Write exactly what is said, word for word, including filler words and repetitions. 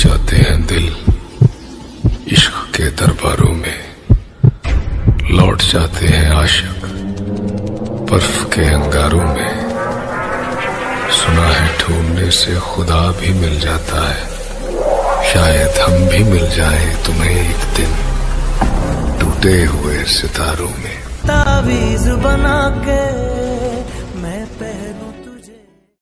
जाते हैं दिल इश्क के दरबारों में, लौट जाते हैं आशिक बर्फ के अंगारों में। सुना है ढूंढने से खुदा भी मिल जाता है, शायद हम भी मिल जाएं तुम्हें एक दिन टूटे हुए सितारों में। तावीज़ बना के